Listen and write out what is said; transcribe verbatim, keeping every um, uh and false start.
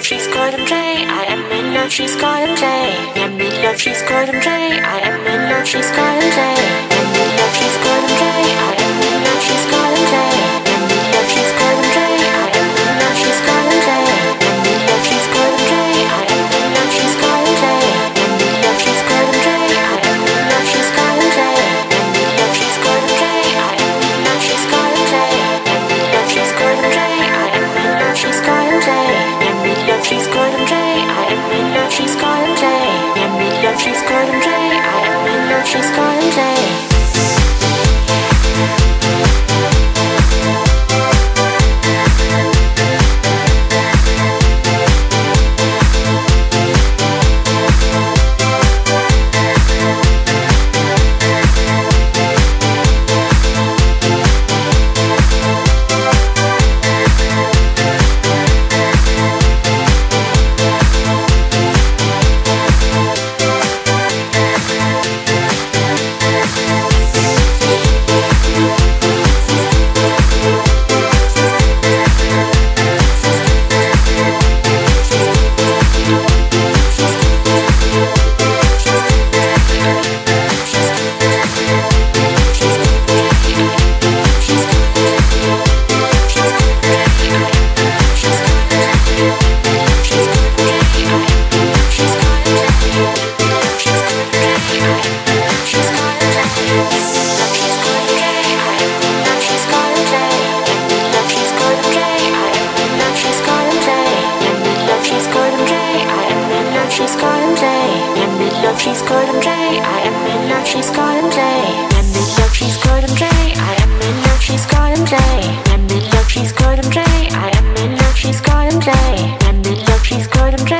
She's golden J. I'm in love, she's golden J.